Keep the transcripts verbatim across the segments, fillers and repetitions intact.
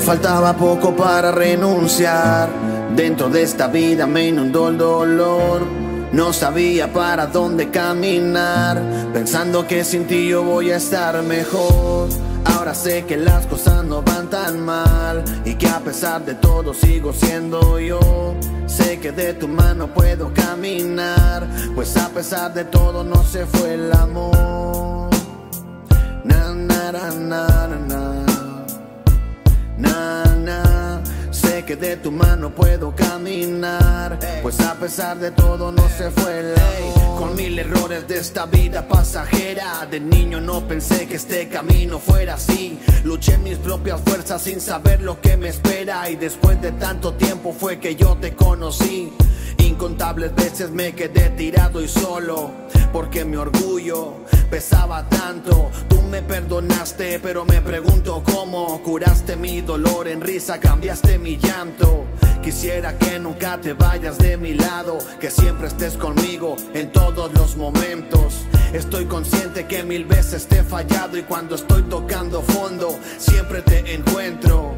me faltaba poco para renunciar. Dentro de esta vida me inundó el dolor. No sabía para dónde caminar, pensando que sin ti yo voy a estar mejor. Ahora sé que las cosas no van tan mal y que a pesar de todo sigo siendo yo. Sé que de tu mano puedo caminar, pues a pesar de todo no se fue el amor. Na, na, na, na, na. Na, na. Sé que de tu mano puedo caminar, pues a pesar de todo no se fue el amor. Con mil errores de esta vida pasajera, de niño no pensé que este camino fuera así. Luché mis propias fuerzas sin saber lo que me espera, y después de tanto tiempo fue que yo te conocí. Incontables veces me quedé tirado y solo, porque mi orgullo pesaba tanto. Tú me perdonaste, pero me pregunto cómo. Curaste mi dolor en risa, cambiaste mi llanto. Quisiera que nunca te vayas de mi lado, que siempre estés conmigo en todos los momentos. Estoy consciente que mil veces te he fallado, y cuando estoy tocando fondo siempre te encuentro.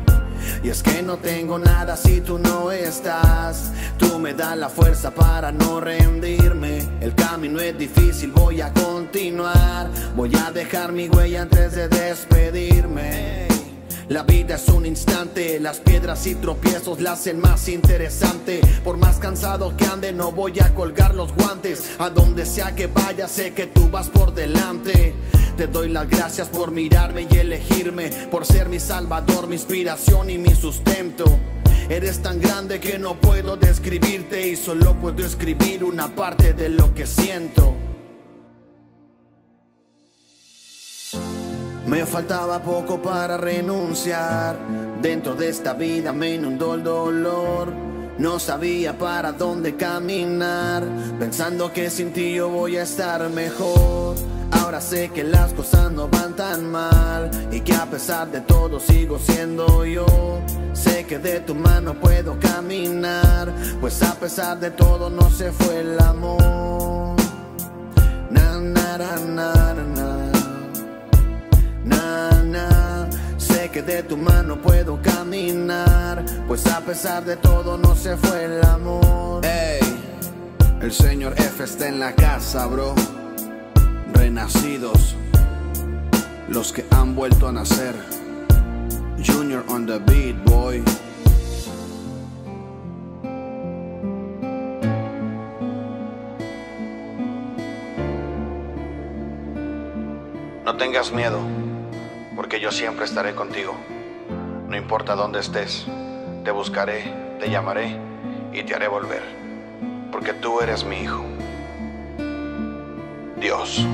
Y es que no tengo nada si tú no estás. Tú me das la fuerza para no rendirme. El camino es difícil, voy a continuar. Voy a dejar mi huella antes de despedirme. La vida es un instante, las piedras y tropiezos la hacen más interesante. Por más cansado que ande, no voy a colgar los guantes. A donde sea que vaya, sé que tú vas por delante. Te doy las gracias por mirarme y elegirme, por ser mi salvador, mi inspiración y mi sustento. Eres tan grande que no puedo describirte, y solo puedo escribir una parte de lo que siento. Me faltaba poco para renunciar. Dentro de esta vida me inundó el dolor. No sabía para dónde caminar, pensando que sin ti yo voy a estar mejor. Ahora sé que las cosas no van tan mal y que a pesar de todo sigo siendo yo. Sé que de tu mano puedo caminar, pues a pesar de todo no se fue el amor. Na, na, na, na, na. Na, na. Sé que de tu mano puedo caminar, pues a pesar de todo no se fue el amor. Ey, el señor F está en la casa, bro. Renacidos, los que han vuelto a nacer. Junior on the beat, boy. No tengas miedo, porque yo siempre estaré contigo. No importa dónde estés, te buscaré, te llamaré y te haré volver, porque tú eres mi hijo. Dios.